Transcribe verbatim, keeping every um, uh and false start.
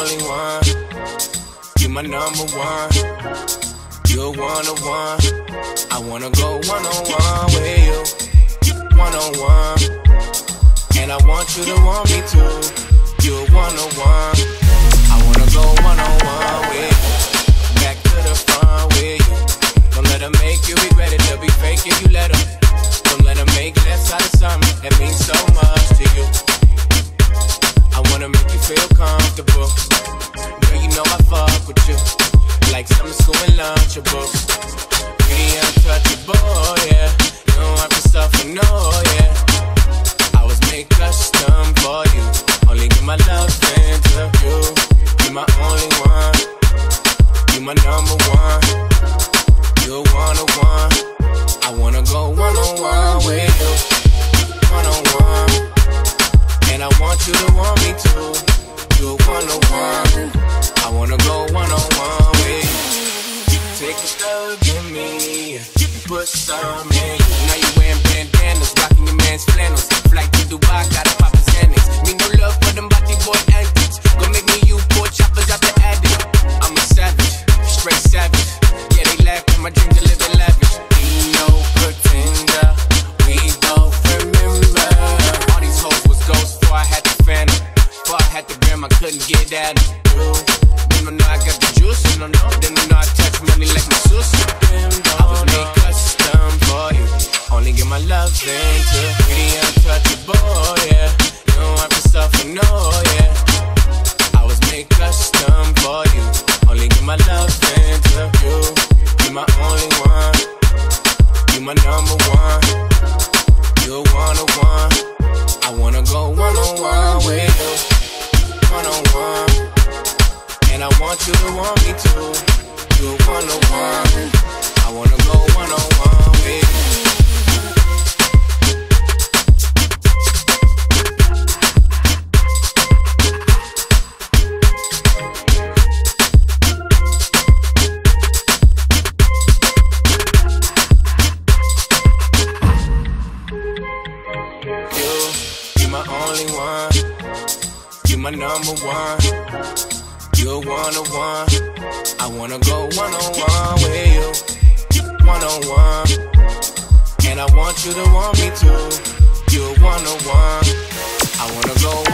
only one. You my number one. You're one-on-one. I wanna go one-on-one with you. One-on-one. And I want you to want me too. You're one-on-one. I wanna go one-on-one with you. Back to the front with you. Don't let them make you regret it. They'll be fake if you let them. Don't let them make less out of something. It means so much to you. I wanna make you feel comfortable. Girl, you know I fuck with you. Like summer school and Lunchables. Pretty untouchable, yeah. You don't have to suffer, no, yeah. I was made custom for you. Only give my love into you. You're my only one. You're my number one. You're one-on-one. I wanna go one-on-one with you. One-on-one. And I want you to want me too. You're one-on-one. I wanna go one-on-one with you. Take a thug in me. Put some in you. Now you wearing bandanas, rocking your man's flannels. Flight to Dubai, gotta pop his annex. Me no love for them body boy antics. Go make me you poor choppers out the attic. I'm a savage, straight savage. Yeah, they laugh at my dream to live in lavish. No pretender, we both remember. All these hoes was ghosts before I had to fan them. Before I had to gram, I couldn't get at them. Them don't know I got the juice, and them don't know I touch money like my sister. I was made custom for you. Only get my love into pretty untouchable, yeah. You don't have to suffer, no, yeah. I was made custom for you. Only get my love into you. You're my only one. You're my number one. You're one-on-one. I wanna go one-on-one with you. One-on-one. And I want you to want me too. You're one-on-one. I wanna go one-on-one with you. My number one, you're one-on-one. I wanna go one-on-one with you, one-on-one. And I want you to want me too. You're one-on-one. I wanna go.